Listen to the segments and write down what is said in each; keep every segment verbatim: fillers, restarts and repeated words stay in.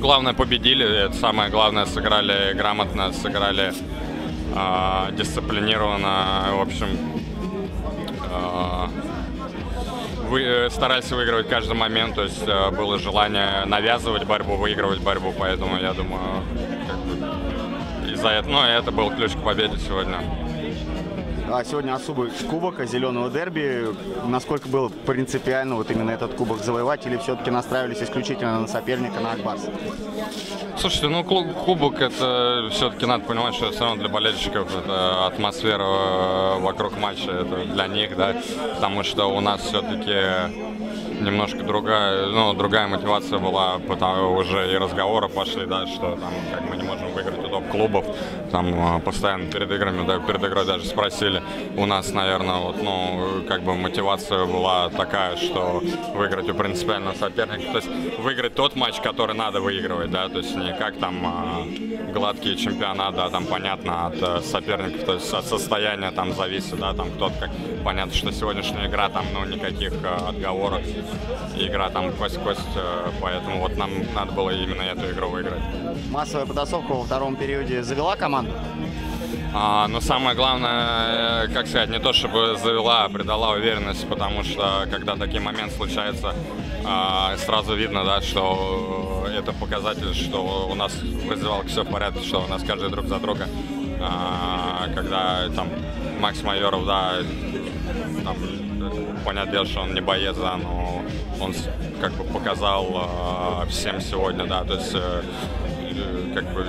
Главное, победили, это самое главное, сыграли грамотно, сыграли э, дисциплинированно, в общем, э, вы, старались выигрывать каждый момент, то есть э, было желание навязывать борьбу, выигрывать борьбу, поэтому я думаю, как бы, из-за этого, ну, это был ключ к победе сегодня. А сегодня особый кубок зеленого дерби. Насколько было принципиально вот именно этот кубок завоевать, или все-таки настраивались исключительно на соперника, на Акбарс? Слушайте, ну кубок, это все-таки надо понимать, что все равно для болельщиков это атмосфера вокруг матча, это для них, да, потому что у нас все-таки немножко другая, ну, другая мотивация была, потому уже и разговоры пошли, да, что там, как мы не можем выиграть у топ-клубов, там постоянно перед играми, да, перед игрой даже спросили. У нас, наверное, вот, ну, как бы мотивация была такая, что выиграть у принципиального соперника, то есть выиграть тот матч, который надо выигрывать, да, то есть не как там гладкие чемпионаты, да, там понятно, от соперников, то есть от состояния там зависит, да, там кто-то, как, понятно, что сегодняшняя игра там, ну, никаких отговорок. Игра там кость-кость, поэтому вот нам надо было именно эту игру выиграть. Массовая подтасовка во втором периоде завела команду? А, но самое главное, как сказать, не то чтобы завела, а придала уверенность, потому что когда такие моменты случаются, а, сразу видно, да, что это показатель, что у нас в раздевалке все в порядке, что у нас каждый друг за друга. А, когда там Макс Майоров, да, там, понятно, что он не боец, да, но он как бы показал э, всем сегодня, да, то есть э, как бы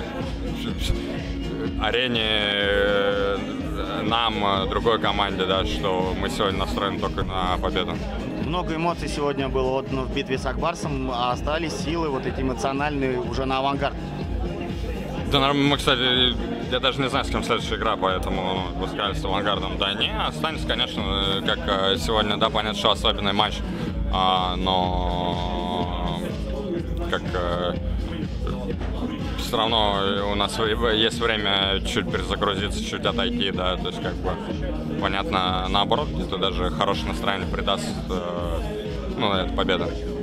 арене э, нам, другой команде, да, что мы сегодня настроены только на победу. Много эмоций сегодня было вот, ну, в битве с Акбарсом, а остались силы вот эти эмоциональные уже на Авангард. Да, мы, кстати, я даже не знаю, с кем следующая игра, поэтому пускай с Авангардом. Да не, останется, конечно, как сегодня, да, понятно, что особенный матч, а, но как а, все равно у нас есть время чуть перезагрузиться, чуть отойти, да, то есть как бы понятно, наоборот, где-то даже хорошее настроение придаст, ну, эта победа.